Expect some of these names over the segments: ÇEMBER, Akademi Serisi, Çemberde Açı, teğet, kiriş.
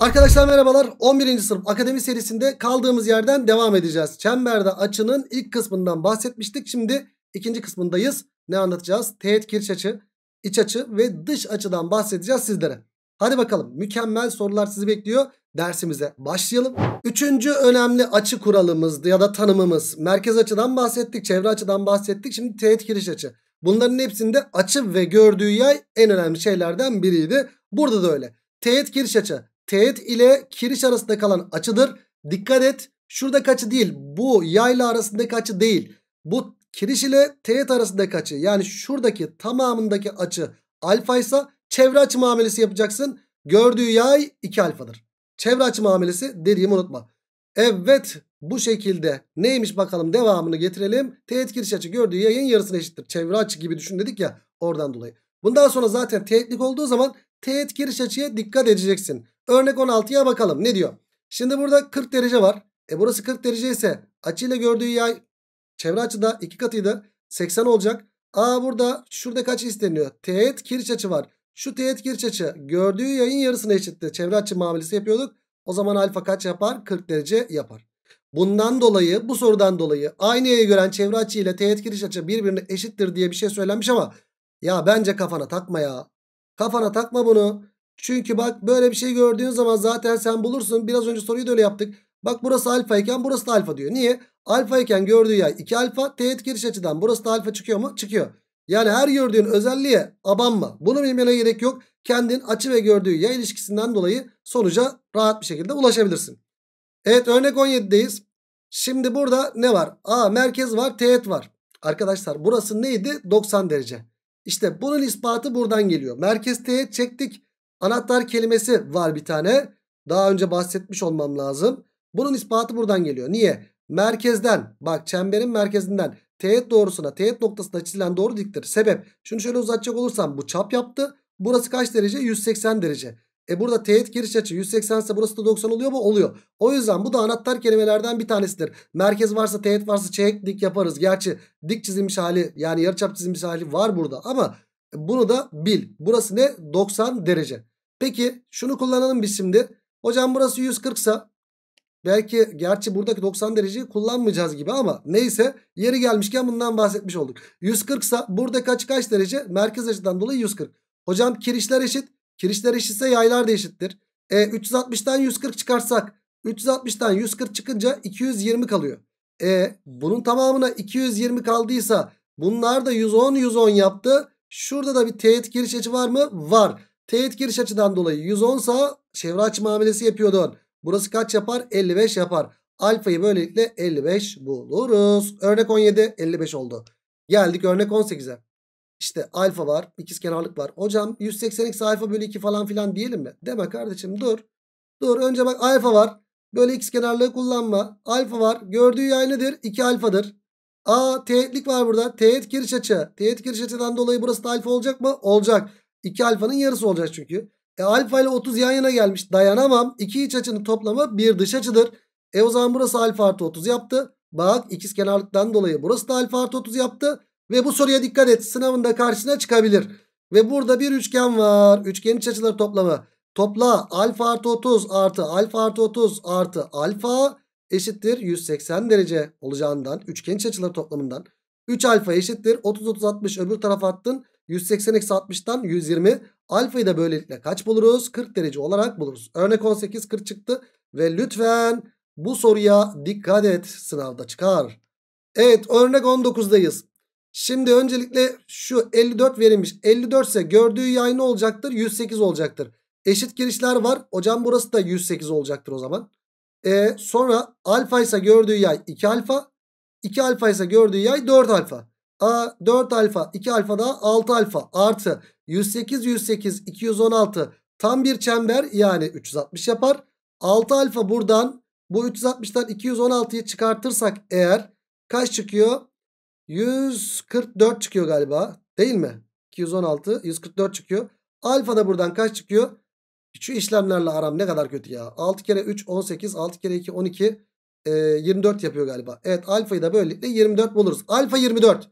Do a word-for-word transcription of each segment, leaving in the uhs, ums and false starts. Arkadaşlar merhabalar, on birinci sınıf akademi serisinde kaldığımız yerden devam edeceğiz. Çemberde açının ilk kısmından bahsetmiştik, şimdi ikinci kısmındayız. Ne anlatacağız? Teğet kiriş açı, iç açı ve dış açıdan bahsedeceğiz sizlere. Hadi bakalım, mükemmel sorular sizi bekliyor, dersimize başlayalım. Üçüncü önemli açı kuralımız ya da tanımımız. Merkez açıdan bahsettik, çevre açıdan bahsettik, şimdi teğet kiriş açı. Bunların hepsinde açı ve gördüğü yay en önemli şeylerden biriydi. Burada da öyle. Teğet kiriş açı, teğet ile kiriş arasında kalan açıdır. Dikkat et, şuradaki açı değil, bu yayla arasındaki açı değil. Bu kiriş ile teğet arasındaki açı, yani şuradaki tamamındaki açı alfa ise çevre açı muamelesi yapacaksın. Gördüğü yay iki alfadır. Çevre açı muamelesi dediğimi unutma. Evet, bu şekilde neymiş bakalım, devamını getirelim. Teğet kiriş açı gördüğü yayın yarısına eşittir. Çevre açı gibi düşün dedik ya, oradan dolayı. Bundan sonra zaten teğetlik olduğu zaman teğet kiriş açıya dikkat edeceksin. Örnek on altıya bakalım, ne diyor? Şimdi burada kırk derece var. E burası kırk derece ise açıyla gördüğü yay çevre açıda iki katıydı, seksen olacak. Aa, burada şurada kaç isteniyor? Teğet kiriş açı var. Şu teğet kiriş açı gördüğü yayın yarısına eşitti. Çevre açı muamelesi yapıyorduk. O zaman alfa kaç yapar? kırk derece yapar. Bundan dolayı, bu sorudan dolayı aynı yayı gören çevre açı ile teğet kiriş açı birbirine eşittir diye bir şey söylenmiş ama ya bence kafana takma ya. Kafana takma bunu. Çünkü bak, böyle bir şey gördüğün zaman zaten sen bulursun. Biraz önce soruyu da öyle yaptık. Bak, burası alfa iken burası da alfa diyor. Niye? Alfa iken gördüğü yay iki alfa. Teğet kiriş açıdan burası da alfa çıkıyor mu? Çıkıyor. Yani her gördüğün özelliğe abanma. Bunu bilmene gerek yok. Kendin açı ve gördüğü yay ilişkisinden dolayı sonuca rahat bir şekilde ulaşabilirsin. Evet, örnek on yedideyiz. Şimdi burada ne var? A merkez var, teğet var. Arkadaşlar burası neydi? doksan derece. İşte bunun ispatı buradan geliyor. Merkez teğet çektik. Anahtar kelimesi var bir tane. Daha önce bahsetmiş olmam lazım. Bunun ispatı buradan geliyor. Niye? Merkezden, bak çemberin merkezinden teğet doğrusuna, teğet noktasına çizilen doğru diktir. Sebep, şunu şöyle uzatacak olursam bu çap yaptı. Burası kaç derece? yüz seksen derece. E burada teğet kiriş açı yüz seksen ise burası da doksan oluyor mu? Oluyor. O yüzden bu da anahtar kelimelerden bir tanesidir. Merkez varsa, teğet varsa çek dik yaparız. Gerçi dik çizilmiş hali, yani yarıçap çizilmiş hali var burada ama bunu da bil. Burası ne? doksan derece. Peki şunu kullanalım biz şimdi. Hocam burası yüz kırk ise, belki gerçi buradaki doksan dereceyi kullanmayacağız gibi ama neyse, yeri gelmişken bundan bahsetmiş olduk. yüz kırk ise buradaki açı kaç derece? Merkez açıdan dolayı yüz kırk. Hocam kirişler eşit. Kirişler eşitse yaylar da eşittir. E, üç yüz altmıştan yüz kırk çıkarsak, üç yüz altmıştan yüz kırk çıkınca iki yüz yirmi kalıyor. E, bunun tamamına iki yüz yirmi kaldıysa bunlar da yüz on yüz on yaptı. Şurada da bir teğet kiriş açı var mı? Var. Teğet kiriş açıdan dolayı yüz on ise çevre açı muamelesi yapıyordu. Burası kaç yapar? elli beş yapar. Alfayı böylelikle elli beş buluruz. Örnek on yedi, elli beş oldu. Geldik örnek on sekize. İşte alfa var, ikizkenarlık var. Hocam yüz seksen x alfa bölü iki falan filan diyelim mi? Deme kardeşim, dur. Dur, önce bak alfa var. Böyle ikizkenarlığı kullanma. Alfa var. Gördüğü yay nedir? iki alfadır. Aa, teğetlik var burada. Teğet kiriş açı. Teğet kiriş açıdan dolayı burası da alfa olacak mı? Olacak. iki alfanın yarısı olacak çünkü. E, alfa ile otuz yan yana gelmiş. Dayanamam. iki iç açının toplamı bir dış açıdır. E o zaman burası alfa artı otuz yaptı. Bak, ikizkenarlıktan dolayı burası da alfa artı otuz yaptı. Ve bu soruya dikkat et, sınavında karşına çıkabilir. Ve burada bir üçgen var. Üçgenin iç açıları toplamı. Topla alfa artı otuz artı alfa artı otuz artı alfa eşittir yüz seksen derece olacağından, üçgenin iç açıları toplamından. üç alfa eşittir otuz otuz altmış, öbür tarafa attın. yüz seksen eksi altmıştan yüz yirmi. Alfayı da böylelikle kaç buluruz? kırk derece olarak buluruz. Örnek on sekiz, kırk çıktı. Ve lütfen bu soruya dikkat et, sınavda çıkar. Evet, örnek on dokuzdayız. Şimdi öncelikle şu elli dört verilmiş. elli dört ise gördüğü yay ne olacaktır? yüz sekiz olacaktır. Eşit girişler var. Hocam burası da yüz sekiz olacaktır o zaman. E, sonra alfa ise gördüğü yay iki alfa. iki alfa ise gördüğü yay dört alfa. A, dört alfa, iki alfa daha altı alfa artı yüz sekiz, yüz sekiz, iki yüz on altı. Tam bir çember, yani üç yüz altmış yapar. altı alfa buradan, bu üç yüz altmıştan iki yüz on altıyı çıkartırsak eğer kaç çıkıyor? yüz kırk dört çıkıyor galiba, değil mi? iki yüz on altı, yüz kırk dört çıkıyor. Alfa da buradan kaç çıkıyor? Şu işlemlerle aram ne kadar kötü ya. altı kere üç on sekiz, altı kere iki on iki, e, yirmi dört yapıyor galiba. Evet, alfayı da böylelikle yirmi dört buluruz. Alfa yirmi dört.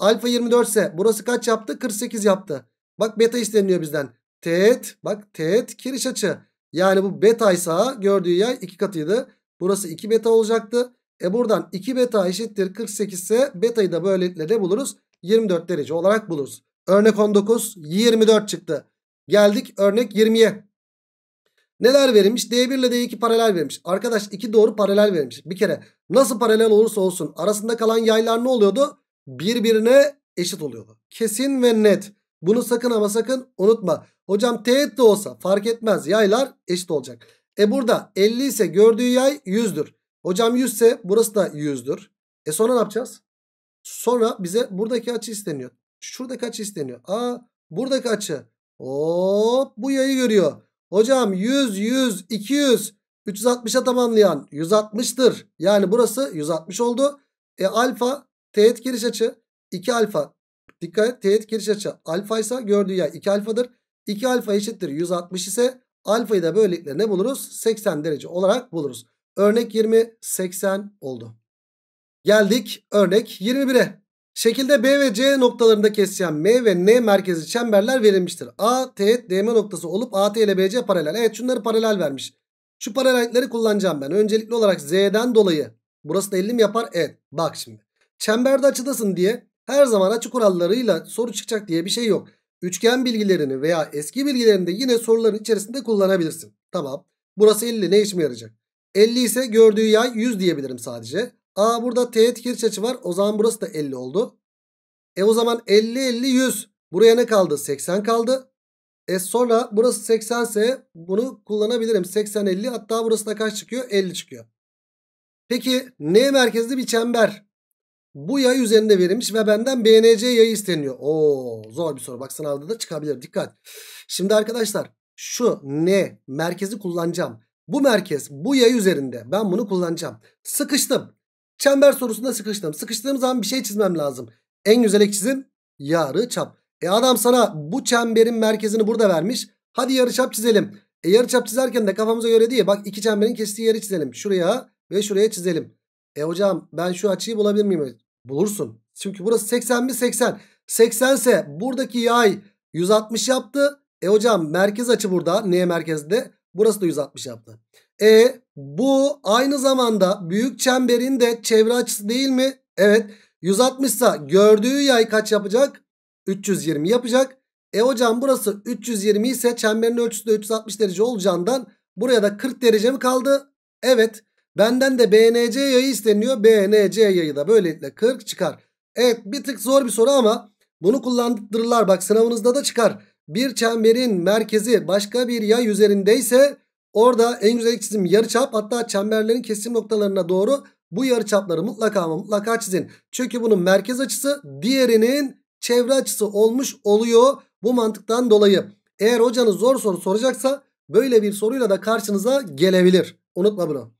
Alfa yirmi dört ise burası kaç yaptı? kırk sekiz yaptı. Bak, beta isteniyor bizden. Teğet, bak teğet kiriş açı. Yani bu betaysa gördüğü yay iki katıydı. Burası iki beta olacaktı. E buradan iki beta eşittir kırk sekiz ise betayı da böylelikle ne buluruz? yirmi dört derece olarak buluruz. Örnek on dokuz, yirmi dört çıktı. Geldik örnek yirmiye. Neler verilmiş? D bir ile D iki paralel verilmiş. Arkadaş iki doğru paralel verilmiş. Bir kere nasıl paralel olursa olsun arasında kalan yaylar ne oluyordu? Birbirine eşit oluyordu. Kesin ve net. Bunu sakın ama sakın unutma. Hocam teğet de olsa fark etmez. Yaylar eşit olacak. E burada elli ise gördüğü yay yüzdür. Hocam yüz ise burası da yüzdür. E sonra ne yapacağız? Sonra bize buradaki açı isteniyor. Şuradaki açı isteniyor. Aa, buradaki açı. Hop, bu yayı görüyor. Hocam yüz, yüz, iki yüz, üç yüz altmışa tamamlayan yüz altmış'tır. Yani burası yüz altmış oldu. E alfa teğet giriş açı iki alfa. Dikkat et, teğet giriş açı alfa ise gördüğü yay iki alfadır. iki alfa eşittir yüz altmış ise alfayı da böylelikle ne buluruz? seksen derece olarak buluruz. Örnek yirmi, seksen oldu. Geldik örnek yirmi bire. Şekilde B ve C noktalarında kesişen M ve N merkezi çemberler verilmiştir. A, teğet, D M noktası olup A T ile B C paralel. Evet, şunları paralel vermiş. Şu paralellikleri kullanacağım ben. Öncelikli olarak Z'den dolayı. Burası da elli mi yapar? Evet. Bak şimdi. Çemberde açıdasın diye her zaman açı kurallarıyla soru çıkacak diye bir şey yok. Üçgen bilgilerini veya eski bilgilerini de yine soruların içerisinde kullanabilirsin. Tamam. Burası elli. Ne işime yarayacak? elli ise gördüğü yay yüz diyebilirim sadece. Aa, burada teğet giriş açı var. O zaman burası da elli oldu. E o zaman elli, elli, yüz. Buraya ne kaldı? seksen kaldı. E sonra burası seksen ise bunu kullanabilirim. seksen, elli. Hatta burası da kaç çıkıyor? elli çıkıyor. Peki N merkezli bir çember. Bu yay üzerinde verilmiş ve benden B N C yayı isteniyor. Oo, zor bir soru. Bak sınavda da çıkabilir. Dikkat. Şimdi arkadaşlar şu N merkezi kullanacağım. Bu merkez bu yay üzerinde. Ben bunu kullanacağım. Sıkıştım. Çember sorusunda sıkıştım. Sıkıştığım zaman bir şey çizmem lazım. En güzel ek çizim yarıçap. E adam sana bu çemberin merkezini burada vermiş. Hadi yarıçap çizelim. E yarıçap çizerken de kafamıza göre değil. Bak iki çemberin kestiği yeri çizelim. Şuraya ve şuraya çizelim. E hocam ben şu açıyı bulabilir miyim? Bulursun. Çünkü burası seksen mi? seksen. seksen ise buradaki yay yüz altmış yaptı. E hocam merkez açı burada. N merkezde. Burası da yüz altmış yaptı. E bu aynı zamanda büyük çemberin de çevre açısı değil mi? Evet. yüz altmış ise gördüğü yay kaç yapacak? üç yüz yirmi yapacak. E hocam burası üç yüz yirmi ise çemberin ölçüsü de üç yüz altmış derece olacağından buraya da kırk derece mi kaldı? Evet. Benden de B N C yayı isteniyor. B N C yayı da böylelikle kırk çıkar. Evet, bir tık zor bir soru ama bunu kullandırırlar. Bak sınavınızda da çıkar. Bir çemberin merkezi başka bir yay üzerindeyse orada en güzel çizim yarıçap, hatta çemberlerin kesim noktalarına doğru bu yarıçapları mutlaka mutlaka çizin. Çünkü bunun merkez açısı diğerinin çevre açısı olmuş oluyor bu mantıktan dolayı. Eğer hocanız zor soru soracaksa böyle bir soruyla da karşınıza gelebilir. Unutma bunu.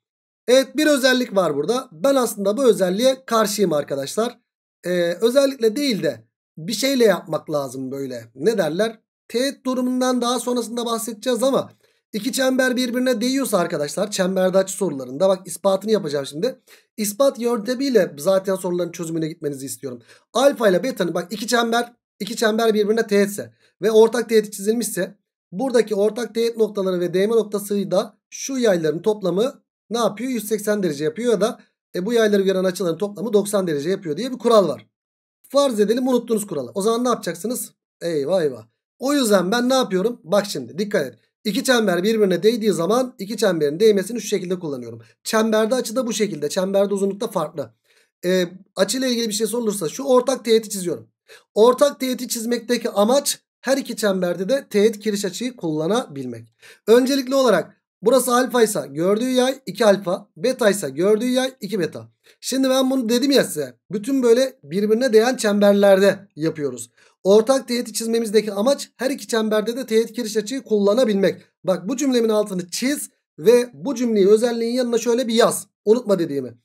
Evet, bir özellik var burada. Ben aslında bu özelliğe karşıyım arkadaşlar. Ee, özellikle değil de bir şeyle yapmak lazım böyle. Ne derler? Teğet durumundan daha sonrasında bahsedeceğiz ama iki çember birbirine değiyorsa arkadaşlar çemberde açı sorularında, bak ispatını yapacağım şimdi. İspat yöntemiyle zaten soruların çözümüne gitmenizi istiyorum. Alfa ile beta'nın, bak iki çember iki çember birbirine teğetse ve ortak teğet çizilmişse buradaki ortak teğet noktaları ve değme noktası da şu yayların toplamı ne yapıyor? yüz seksen derece yapıyor ya da e, bu yayları gören açıların toplamı doksan derece yapıyor diye bir kural var. Farz edelim unuttuğunuz kuralı. O zaman ne yapacaksınız? Eyvah eyvah. O yüzden ben ne yapıyorum? Bak şimdi dikkat et. İki çember birbirine değdiği zaman iki çemberin değmesini şu şekilde kullanıyorum. Çemberde açı da bu şekilde. Çemberde uzunlukta farklı. E, açıyla ilgili bir şey sorulursa şu ortak teğeti çiziyorum. Ortak teğeti çizmekteki amaç her iki çemberde de teğet giriş açıyı kullanabilmek. Öncelikli olarak burası alfa ise gördüğü yay iki alfa. Beta ise gördüğü yay iki beta. Şimdi ben bunu dedim ya size. Bütün böyle birbirine değen çemberlerde yapıyoruz. Ortak teğeti çizmemizdeki amaç her iki çemberde de teğet giriş açıyı kullanabilmek. Bak bu cümlemin altını çiz ve bu cümleyi özelliğin yanına şöyle bir yaz. Unutma dediğimi.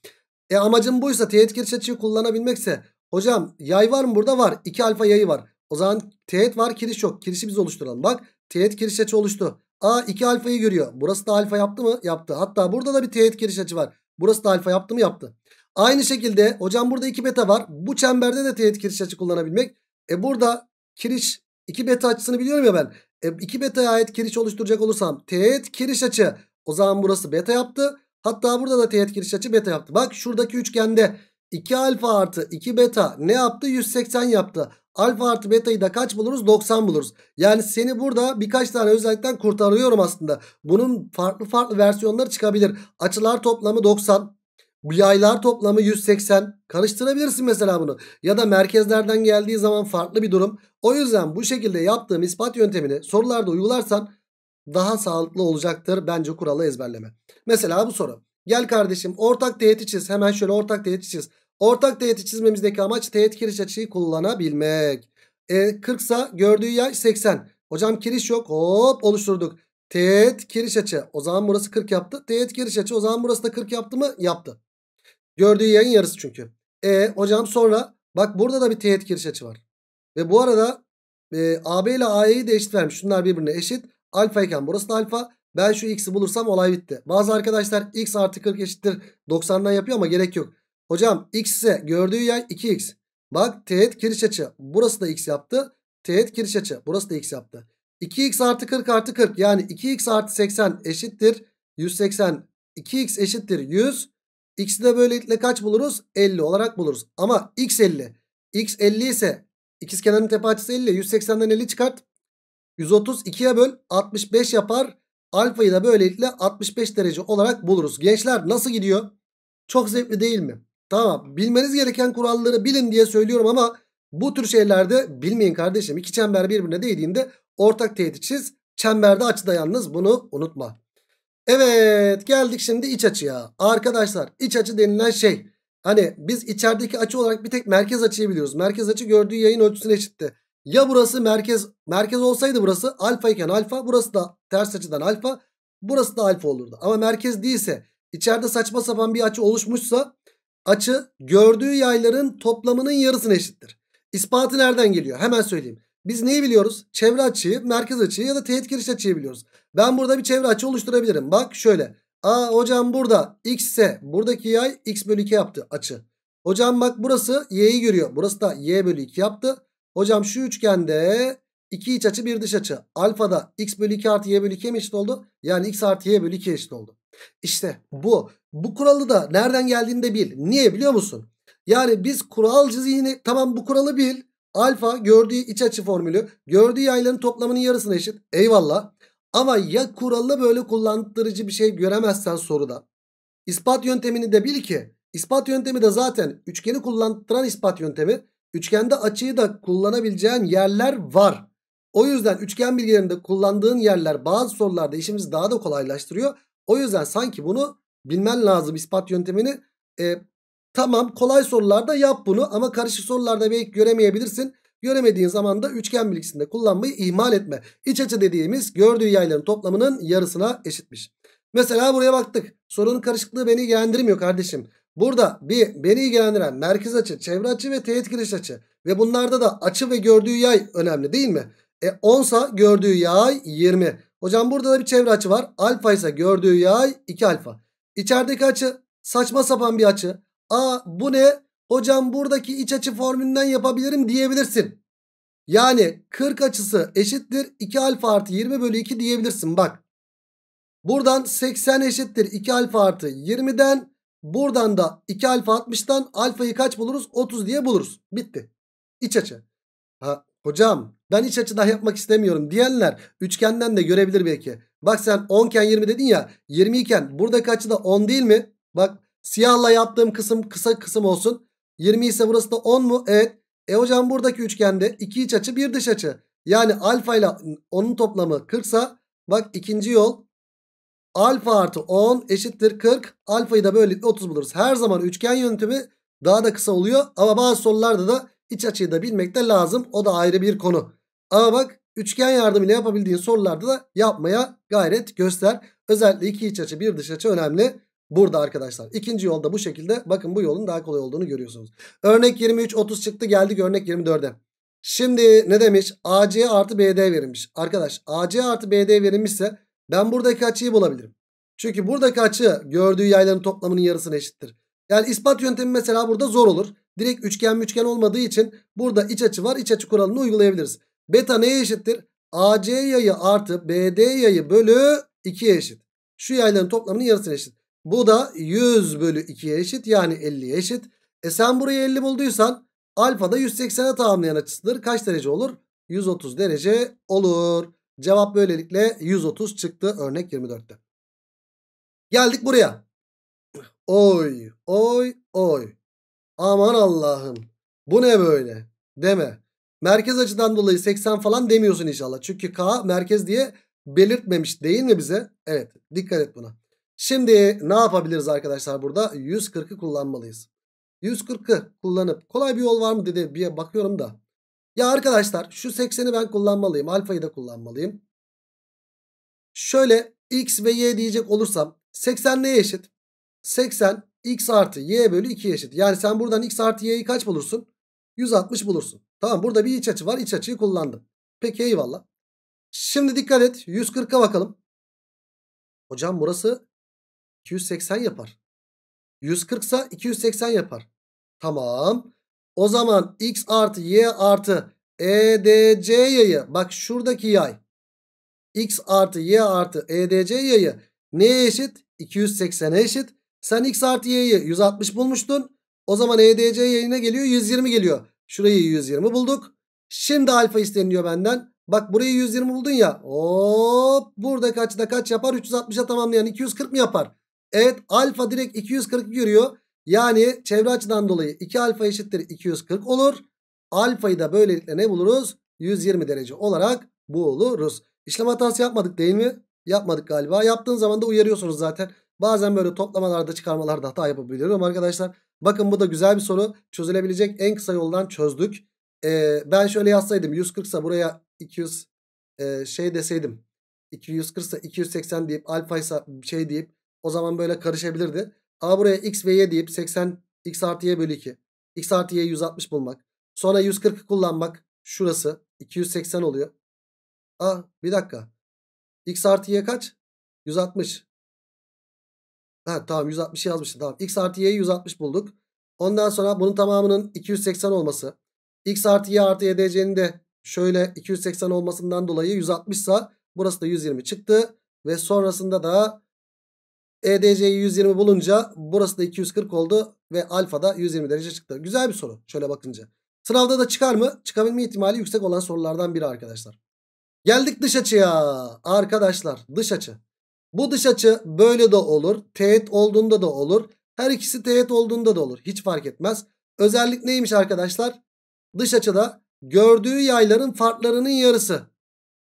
E amacım buysa teğet giriş açıyı kullanabilmekse hocam yay var mı burada? Var. iki alfa yayı var. O zaman teğet var, kiriş yok. Kirişi biz oluşturalım. Bak teğet giriş açı oluştu. A iki alfayı görüyor. Burası da alfa yaptı mı? Yaptı. Hatta burada da bir teğet giriş açı var. Burası da alfa yaptı mı? Yaptı. Aynı şekilde hocam burada iki beta var. Bu çemberde de teğet giriş açı kullanabilmek. E burada kiriş iki beta açısını biliyorum ya ben. iki beta'ya ait kiriş oluşturacak olursam teğet kiriş açı, o zaman burası beta yaptı. Hatta burada da teğet kiriş açı beta yaptı. Bak şuradaki üçgende iki alfa artı iki beta ne yaptı? yüz seksen yaptı. Alfa artı beta'yı da kaç buluruz? doksan buluruz. Yani seni burada birkaç tane özellikten kurtarıyorum aslında. Bunun farklı farklı versiyonları çıkabilir. Açılar toplamı doksan. Yaylar toplamı yüz seksen. Karıştırabilirsin mesela bunu. Ya da merkezlerden geldiği zaman farklı bir durum. O yüzden bu şekilde yaptığım ispat yöntemini sorularda uygularsan daha sağlıklı olacaktır. Bence kuralı ezberleme. Mesela bu soru. Gel kardeşim ortak teğeti çiz. Hemen şöyle ortak teğeti çiz. Ortak teğeti çizmemizdeki amaç teğet kiriş açıyı kullanabilmek. E, kırk ise gördüğü yay seksen. Hocam kiriş yok. Hop oluşturduk. Teğet kiriş açı. O zaman burası kırk yaptı. Teğet kiriş açı. O zaman burası da kırk yaptı mı? Yaptı. Gördüğü yayın yarısı çünkü. E hocam sonra bak burada da bir teğet kiriş açı var. Ve bu arada e, A B ile A E'yi de eşit vermiş. Şunlar birbirine eşit. Alfa iken burası da alfa. Ben şu x'i bulursam olay bitti. Bazı arkadaşlar x artı kırk eşittir doksandan yapıyor ama gerek yok. Hocam x ise gördüğü yay iki x. Bak teğet kiriş açı. Burası da x yaptı. Teğet kiriş açı. Burası da x yaptı. iki x artı kırk artı kırk yani iki x artı seksen eşittir yüz seksen. iki x eşittir yüz. X'i de böylelikle kaç buluruz? elli olarak buluruz. Ama x elli. X elli ise ikizkenarın tepe açısı elli. yüz seksenden elli çıkart. yüz otuz ikiye böl. altmış beş yapar. Alfayı da böylelikle altmış beş derece olarak buluruz. Gençler nasıl gidiyor? Çok zevkli değil mi? Tamam, bilmeniz gereken kuralları bilin diye söylüyorum ama bu tür şeylerde bilmeyin kardeşim. İki çember birbirine değdiğinde ortak teğeti çiz. Çemberde açı da yalnız, bunu unutma. Evet, geldik şimdi iç açıya. Arkadaşlar iç açı denilen şey, hani biz içerideki açı olarak bir tek merkez açıyı biliyoruz. Merkez açı gördüğü yayın ölçüsüne eşitti. Ya burası merkez merkez olsaydı burası alfa iken alfa, burası da ters açıdan alfa, burası da alfa olurdu. Ama merkez değilse, içeride saçma sapan bir açı oluşmuşsa açı gördüğü yayların toplamının yarısına eşittir. İspatı nereden geliyor? Hemen söyleyeyim. Biz neyi biliyoruz? Çevre açıyı, merkez açıyı ya da teğet kiriş açıyı biliyoruz. Ben burada bir çevre açı oluşturabilirim. Bak şöyle. Aa hocam burada x ise buradaki yay x bölü iki yaptı açı. Hocam bak burası y'yi görüyor. Burası da y bölü iki yaptı. Hocam şu üçgende iki iç açı bir dış açı. Alfada x bölü iki artı y bölü ikiye mi eşit oldu? Yani x artı y bölü ikiye eşit oldu. İşte bu. Bu kuralı da nereden geldiğini de bil. Niye biliyor musun? Yani biz kuralcı zihni, tamam bu kuralı bil. Alfa gördüğü iç açı formülü gördüğü yayların toplamının yarısına eşit. Eyvallah. Ama ya kuralı böyle kullandırıcı bir şey göremezsen soruda. İspat yöntemini de bil ki ispat yöntemi de zaten üçgeni kullandıran ispat yöntemi. Üçgende açıyı da kullanabileceğin yerler var. O yüzden üçgen bilgilerinde kullandığın yerler bazı sorularda işimizi daha da kolaylaştırıyor. O yüzden sanki bunu bilmen lazım ispat yöntemini. E, tamam, kolay sorularda yap bunu ama karışık sorularda belki göremeyebilirsin. Göremediğin zaman da üçgen bilgisinde kullanmayı ihmal etme. İç açı dediğimiz gördüğü yayların toplamının yarısına eşitmiş. Mesela buraya baktık. Sorunun karışıklığı beni ilgilendirmiyor kardeşim. Burada bir beni ilgilendiren merkez açı, çevre açı ve teğet kiriş açı. Ve bunlarda da açı ve gördüğü yay önemli değil mi? E on ise gördüğü yay yirmi. Hocam burada da bir çevre açı var. Alfa ise gördüğü yay iki alfa. İçerideki açı saçma sapan bir açı. Aa bu ne? Hocam buradaki iç açı formülünden yapabilirim diyebilirsin. Yani kırk açısı eşittir iki alfa artı yirmi bölü iki diyebilirsin. Bak buradan seksen eşittir iki alfa artı yirmiden. Buradan da iki alfa altmıştan alfayı kaç buluruz? otuz diye buluruz. Bitti. İç açı. Ha, hocam ben iç açıdan yapmak istemiyorum diyenler üçgenden de görebilir belki. Bak sen on iken yirmi dedin ya, yirmi iken buradaki açı da on değil mi? Bak siyahla yaptığım kısım kısa kısım olsun. yirmi ise burası da on mu? Evet. E hocam buradaki üçgende iki iç açı bir dış açı. Yani alfa ile onun toplamı kırk ise bak ikinci yol. Alfa artı on eşittir kırk. Alfayı da böylelikle otuz buluruz. Her zaman üçgen yöntemi daha da kısa oluyor. Ama bazı sorularda da iç açıyı da bilmek de lazım. O da ayrı bir konu. Ama bak üçgen yardımıyla yapabildiğin sorularda da yapmaya gayret göster. Özellikle iki iç açı bir dış açı önemli. Burada arkadaşlar ikinci yolda bu şekilde. Bakın bu yolun daha kolay olduğunu görüyorsunuz. Örnek yirmi üç otuz çıktı, geldik örnek yirmi dörde. Şimdi ne demiş? A C artı B D verilmiş. Arkadaş A C artı B D verilmişse ben buradaki açıyı bulabilirim. Çünkü buradaki açı gördüğü yayların toplamının yarısına eşittir. Yani ispat yöntemi mesela burada zor olur. Direkt üçgen üçgen olmadığı için burada iç açı var. İç açı kuralını uygulayabiliriz. Beta neye eşittir? A C yayı artı B D yayı bölü ikiye eşit. Şu yayların toplamının yarısına eşit. Bu da yüz bölü ikiye eşit. Yani elliye eşit. E sen buraya elli bulduysan alfa da yüz seksene tamamlayan açısıdır. Kaç derece olur? yüz otuz derece olur. Cevap böylelikle yüz otuz çıktı. Örnek yirmi dörtte. Geldik buraya. Oy oy oy. Aman Allah'ım. Bu ne böyle? Deme. Merkez açıdan dolayı seksen falan demiyorsun inşallah. Çünkü K merkez diye belirtmemiş değil mi bize? Evet. Dikkat et buna. Şimdi ne yapabiliriz arkadaşlar burada? yüz kırkı kullanmalıyız. yüz kırkı kullanıp kolay bir yol var mı dedi diye bakıyorum da. Ya arkadaşlar şu sekseni ben kullanmalıyım. Alfayı da kullanmalıyım. Şöyle x ve y diyecek olursam seksen neye eşit? seksen x artı y bölü ikiye eşit. Yani sen buradan x artı y'yi kaç bulursun? yüz altmış bulursun. Tamam, burada bir iç açı var. İç açıyı kullandım. Peki eyvallah. Şimdi dikkat et. yüz kırka bakalım. Hocam burası iki yüz seksen yapar. yüz kırk ise iki yüz seksen yapar. Tamam. O zaman x artı y artı E D C yayı. Bak şuradaki yay. X artı y artı E D C yayı neye eşit? iki yüz seksene eşit. Sen x artı y'yi yüz altmış bulmuştun. O zaman E D C yayına geliyor. yüz yirmi geliyor. Şurayı yüz yirmi bulduk. Şimdi alfa isteniyor benden. Bak burayı yüz yirmi buldun ya. Hop. Burada kaçta kaç yapar? üç yüz altmışa tamamlayan iki yüz kırk mı yapar? Evet. Alfa direkt iki yüz kırkı görüyor. Yani çevre açıdan dolayı iki alfa eşittir iki yüz kırk olur. Alfayı da böylelikle ne buluruz? yüz yirmi derece olarak buluruz. İşlem hatası yapmadık değil mi? Yapmadık galiba. Yaptığın zaman da uyarıyorsunuz zaten. Bazen böyle toplamalarda, çıkarmalarda hata yapabiliyorum arkadaşlar. Bakın bu da güzel bir soru. Çözülebilecek en kısa yoldan çözdük. Ee, ben şöyle yazsaydım. yüz kırk ise buraya iki yüz e, şey deseydim. iki yüz kırk ise iki yüz seksen deyip alfa ise şey deyip o zaman böyle karışabilirdi. Ama buraya x ve y deyip seksen x artı y bölü iki. X artı y'yi yüz altmış bulmak. Sonra yüz kırkı kullanmak. Şurası iki yüz seksen oluyor. Aa bir dakika. X artı y kaç? yüz altmış. Ha tamam, yüz altmışı yazmıştım. Tamam. X artı y'yi yüz altmış bulduk. Ondan sonra bunun tamamının iki yüz seksen olması. X artı y artı E D C'nin de şöyle iki yüz seksen olmasından dolayı yüz altmış ise burası da yüz yirmi çıktı. Ve sonrasında da E D C'yi yüz yirmi bulunca burası da iki yüz kırk oldu. Ve alfa da yüz yirmi derece çıktı. Güzel bir soru şöyle bakınca. Sınavda da çıkar mı? Çıkabilme ihtimali yüksek olan sorulardan biri arkadaşlar. Geldik dış açıya. Arkadaşlar dış açı. Bu dış açı böyle de olur. Teğet olduğunda da olur. Her ikisi teğet olduğunda da olur. Hiç fark etmez. Özellik neymiş arkadaşlar? Dış açıda gördüğü yayların farklarının yarısı.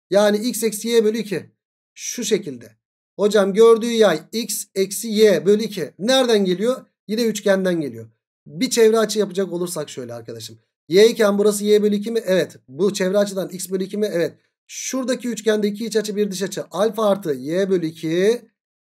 Yani x eksi y bölü iki. Şu şekilde. Hocam gördüğü yay x eksi y bölü iki. Nereden geliyor? Yine üçgenden geliyor. Bir çevre açı yapacak olursak şöyle arkadaşım. Y iken burası y bölü iki mi? Evet. Bu çevre açıdan x bölü iki mi? Evet. Şuradaki üçgende iki iç açı bir dış açı. Alfa artı y bölü iki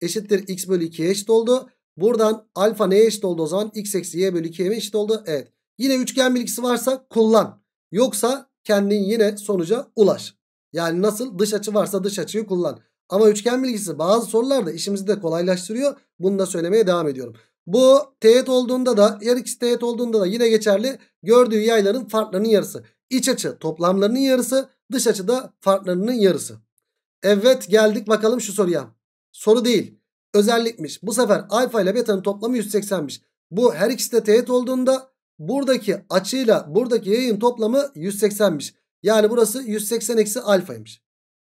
eşittir x bölü ikiye eşit oldu. Buradan alfa neye eşit oldu o zaman? X eksi y bölü ikiye mi eşit oldu? Evet. Yine üçgen bilgisi varsa kullan. Yoksa kendin yine sonuca ulaş. Yani nasıl? Dış açı varsa dış açıyı kullan. Ama üçgen bilgisi bazı sorularda işimizi de kolaylaştırıyor. Bunu da söylemeye devam ediyorum. Bu teğet olduğunda da, her ikisi teğet olduğunda da yine geçerli. Gördüğü yayların farklarının yarısı. İç açı toplamlarının yarısı. Dış açıda farklarının yarısı. Evet, geldik bakalım şu soruya. Soru değil. Özellikmiş. Bu sefer alfa ile beta'nın toplamı yüz seksenmiş. Bu her ikisi de teğet olduğunda buradaki açıyla buradaki yayın toplamı yüz seksenmiş. Yani burası yüz seksen eksi alfaymış.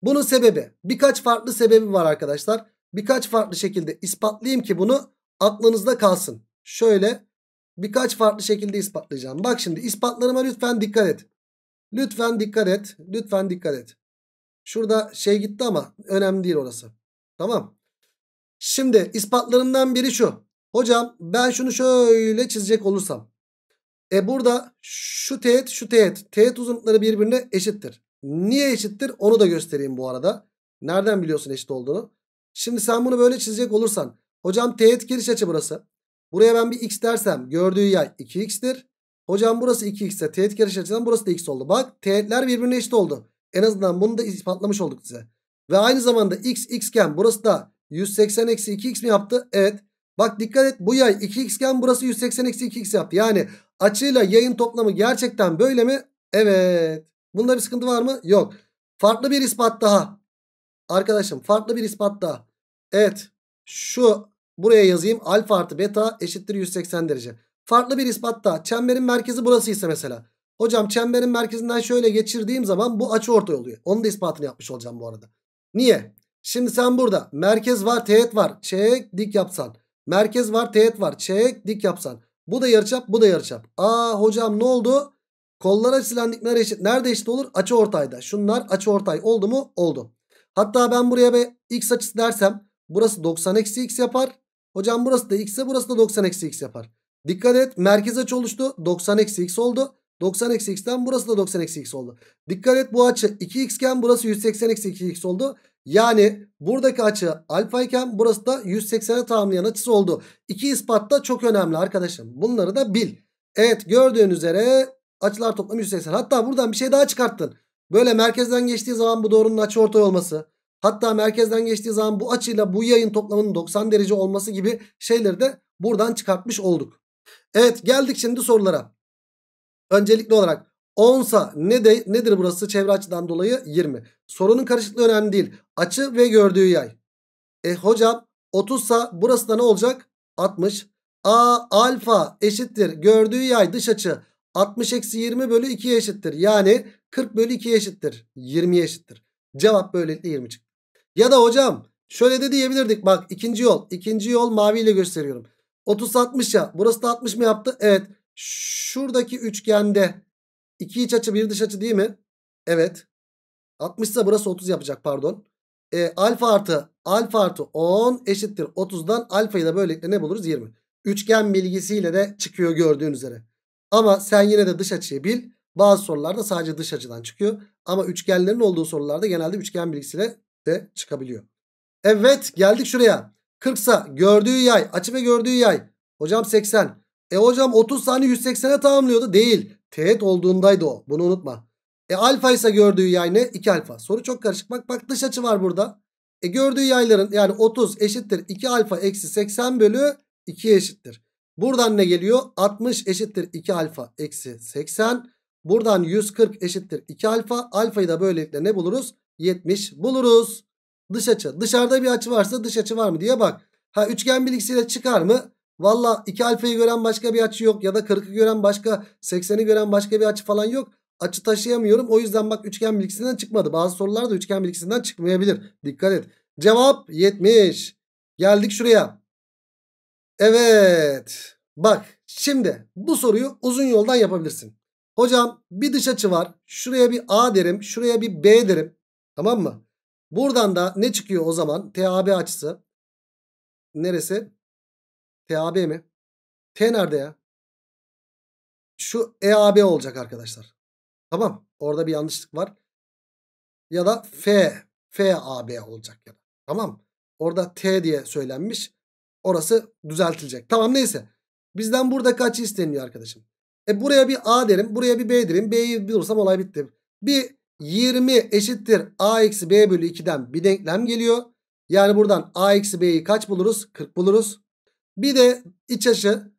Bunun sebebi, birkaç farklı sebebi var arkadaşlar. Birkaç farklı şekilde ispatlayayım ki bunu aklınızda kalsın. Şöyle birkaç farklı şekilde ispatlayacağım. Bak şimdi ispatlarıma lütfen dikkat et. Lütfen dikkat et. Lütfen dikkat et. Şurada şey gitti ama önemli değil orası. Tamam. Şimdi ispatlarından biri şu. Hocam ben şunu şöyle çizecek olursam. E burada şu teğet şu teğet. Teğet uzunlukları birbirine eşittir. Niye eşittir? Onu da göstereyim bu arada. Nereden biliyorsun eşit olduğunu? Şimdi sen bunu böyle çizecek olursan. Hocam teğet giriş açı burası. Buraya ben bir x dersem gördüğü yay iki x'tir. Hocam burası iki x ise teğet giriş açısından burası da x oldu. Bak teğetler birbirine eşit oldu. En azından bunu da ispatlamış olduk size. Ve aynı zamanda x x iken burası da yüz seksen eksi iki x mi yaptı? Evet. Bak dikkat et, bu yay iki x iken burası yüz seksen eksi iki x yaptı. Yani açıyla yayın toplamı gerçekten böyle mi? Evet. Bunda bir sıkıntı var mı? Yok. Farklı bir ispat daha. Arkadaşım farklı bir ispat daha. Evet şu buraya yazayım. Alfa artı beta eşittir yüz seksen derece. Farklı bir ispat daha. Çemberin merkezi burasıysa mesela. Hocam çemberin merkezinden şöyle geçirdiğim zaman bu açıortay oluyor. Onun da ispatını yapmış olacağım bu arada. Niye? Şimdi sen burada merkez var teğet var. Çek dik yapsan. Merkez var teğet var. Çek dik yapsan. Bu da yarıçap bu da yarıçap. Aa hocam ne oldu? Kollar açılan dikler eşit. Nerede eşit olur? Açıortayda. Şunlar açıortay oldu mu? Oldu. Hatta ben buraya bir x açısı dersem burası doksan eksi x yapar. Hocam burası da x'e burası da doksan eksi x yapar. Dikkat et merkez açı oluştu. doksan eksi x oldu. doksan eksi x'ten burası da doksan eksi x oldu. Dikkat et bu açı iki x iken burası yüz seksen eksi iki x oldu. Yani buradaki açı alfa iken burası da yüz seksene tamamlayan açısı oldu. İki ispat da çok önemli arkadaşım. Bunları da bil. Evet gördüğün üzere açılar toplamı yüz seksen. Hatta buradan bir şey daha çıkarttın. Böyle merkezden geçtiği zaman bu doğrunun açıortay olması. Hatta merkezden geçtiği zaman bu açıyla bu yayın toplamının doksan derece olması gibi şeyleri de buradan çıkartmış olduk. Evet geldik şimdi sorulara. Öncelikli olarak onsa ne de, nedir burası? Çevre açıdan dolayı yirmi. Sorunun karışıklığı önemli değil. Açı ve gördüğü yay. E hocam otuzsa burası da ne olacak? altmış. A alfa eşittir. Gördüğü yay dış açı. altmış eksi yirmi bölü ikiye eşittir. Yani kırk bölü ikiye eşittir. yirmiye eşittir. Cevap böylelikle yirmi çıktı. Ya da hocam şöyle de diyebilirdik. Bak ikinci yol. İkinci yol maviyle gösteriyorum. otuz altmış ya. Burası da altmış mı yaptı? Evet. Şuradaki üçgende iki iç açı bir dış açı değil mi? Evet. altmış ise burası otuz yapacak pardon. E, alfa artı alfa artı on eşittir otuzdan alfayı da böylelikle ne buluruz? yirmi. Üçgen bilgisiyle de çıkıyor gördüğün üzere. Ama sen yine de dış açıyı bil. Bazı sorularda sadece dış açıdan çıkıyor. Ama üçgenlerin olduğu sorularda genelde üçgen bilgisiyle de çıkabiliyor. Evet geldik şuraya. kırksa gördüğü yay açı ve gördüğü yay. Hocam seksen. E hocam otuz hani yüz seksene tamamlıyordu. Değil. Teğet olduğundaydı o. Bunu unutma. E alfa ise gördüğü yay ne? iki alfa. Soru çok karışık. Bak bak dış açı var burada. E gördüğü yayların yani otuz eşittir iki alfa eksi seksen bölü ikiye eşittir. Buradan ne geliyor? altmış eşittir iki alfa eksi seksen. Buradan yüz kırk eşittir iki alfa. Alfayı da böylelikle ne buluruz? yetmiş buluruz. Dış açı. Dışarıda bir açı varsa dış açı var mı diye bak. Ha üçgen bilgisiyle çıkar mı? Valla iki alfayı gören başka bir açı yok. Ya da kırkı gören başka, sekseni gören başka bir açı falan yok. Açı taşıyamıyorum. O yüzden bak üçgen bilgisinden çıkmadı. Bazı sorular da üçgen bilgisinden çıkmayabilir. Dikkat et. Cevap yetmiş. Geldik şuraya. Evet. Bak şimdi bu soruyu uzun yoldan yapabilirsin. Hocam bir dış açı var. Şuraya bir A derim. Şuraya bir B derim. Tamam mı? Buradan da ne çıkıyor o zaman? T A B açısı. Neresi? T A B mi? T nerede ya? Şu E A B olacak arkadaşlar. Tamam. Orada bir yanlışlık var. Ya da F. F A B olacak. Ya da. Tamam. Orada T diye söylenmiş. Orası düzeltilecek. Tamam neyse. Bizden buradaki açı isteniyor arkadaşım. E buraya bir A derim. Buraya bir B derim. B'yi bulursam olay bitti. Bir yirmi eşittir A eksi B bölü ikiden bir denklem geliyor. Yani buradan A eksi B'yi kaç buluruz? kırk buluruz. Bir de iç açı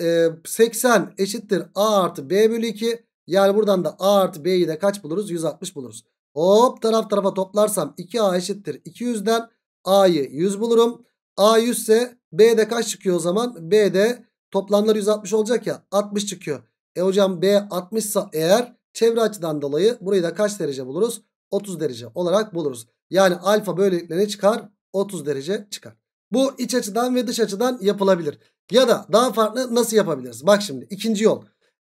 e, seksen eşittir A artı B bölü iki. Yani buradan da A artı B'yi de kaç buluruz? yüz altmış buluruz. Hop taraf tarafa toplarsam iki A eşittir iki yüzden A'yı yüz bulurum. A yüz ise B'de kaç çıkıyor o zaman? B'de toplamlar yüz altmış olacak ya, altmış çıkıyor. E hocam B altmış ise eğer çevre açıdan dolayı burayı da kaç derece buluruz? otuz derece olarak buluruz. Yani alfa böylelikle ne çıkar? otuz derece çıkar. Bu iç açıdan ve dış açıdan yapılabilir. Ya da daha farklı nasıl yapabiliriz? Bak şimdi ikinci yol.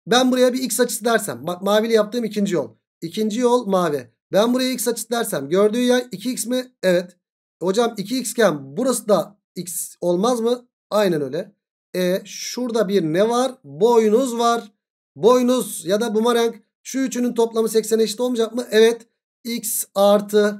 Ben buraya bir x açısı dersem. Bak maviyle yaptığım ikinci yol. İkinci yol mavi. Ben buraya x açısı dersem. Gördüğü yay iki x mi? Evet. Hocam iki x iken burası da x olmaz mı? Aynen öyle. E şurada bir ne var? Boynuz var. Boynuz ya da bumerang. Şu üçünün toplamı seksene eşit olmayacak mı? Evet. X artı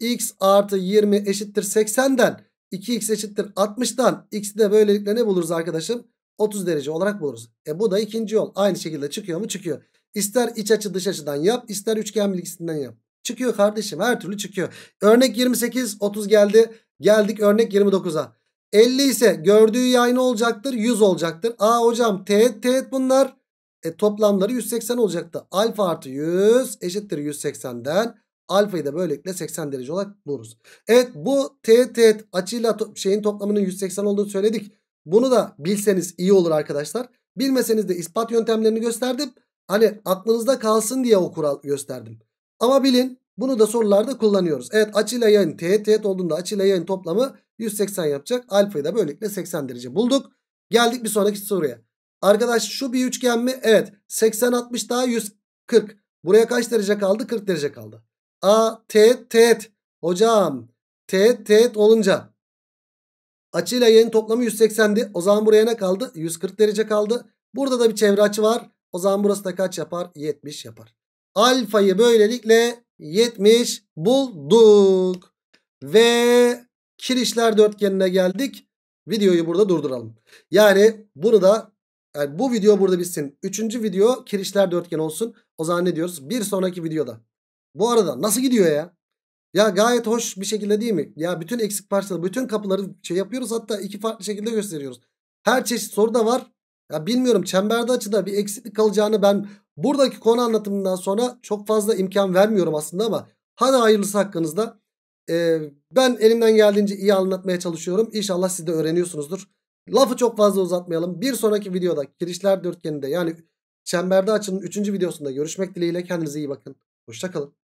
x artı yirmi eşittir seksenden. iki x eşittir altmıştan x'i de böylelikle ne buluruz arkadaşım? otuz derece olarak buluruz. E bu da ikinci yol. Aynı şekilde çıkıyor mu? Çıkıyor. İster iç açı dış açıdan yap, ister üçgen bilgisinden yap. Çıkıyor kardeşim, her türlü çıkıyor. Örnek yirmi sekiz, otuz geldi. Geldik örnek yirmi dokuza. elli ise gördüğü yay ne olacaktır? yüz olacaktır. Aa hocam teğet teğet bunlar. E toplamları yüz seksen olacaktı. Alfa artı yüz eşittir yüz seksenden. Alfayı da böylelikle seksen derece olarak buluruz. Evet, bu teğet teğet açıyla to şeyin toplamının yüz seksen olduğunu söyledik. Bunu da bilseniz iyi olur arkadaşlar. Bilmeseniz de ispat yöntemlerini gösterdim. Hani aklınızda kalsın diye o kural gösterdim. Ama bilin, bunu da sorularda kullanıyoruz. Evet, açıyla yayın teğet teğet olduğunda açıyla yayın toplamı yüz seksen yapacak. Alfayı da böylelikle seksen derece bulduk. Geldik bir sonraki soruya. Arkadaş şu bir üçgen mi? Evet, seksen altmış daha yüz kırk. Buraya kaç derece kaldı? kırk derece kaldı. A teğet teğet. Hocam teğet teğet olunca açıyla yayın toplamı yüz seksendi. O zaman buraya ne kaldı? yüz kırk derece kaldı. Burada da bir çevre açı var. O zaman burası da kaç yapar? yetmiş yapar. Alfayı böylelikle yetmiş bulduk. Ve kirişler dörtgenine geldik. Videoyu burada durduralım. Yani bunu da yani bu video burada bitsin. Üçüncü video kirişler dörtgen olsun. O zaman ne diyoruz? Bir sonraki videoda. Bu arada nasıl gidiyor ya? Ya gayet hoş bir şekilde değil mi? Ya bütün eksik parçaları, bütün kapıları şey yapıyoruz. Hatta iki farklı şekilde gösteriyoruz. Her çeşit soru da var. Ya bilmiyorum, çemberde açıda bir eksiklik kalacağını ben buradaki konu anlatımından sonra çok fazla imkan vermiyorum aslında, ama hadi hayırlısı hakkınızda. Ee, ben elimden geldiğince iyi anlatmaya çalışıyorum. İnşallah siz de öğreniyorsunuzdur. Lafı çok fazla uzatmayalım. Bir sonraki videoda kirişler dörtgeninde yani çemberde açının üçüncü videosunda görüşmek dileğiyle. Kendinize iyi bakın. Hoşça kalın.